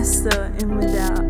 master and without.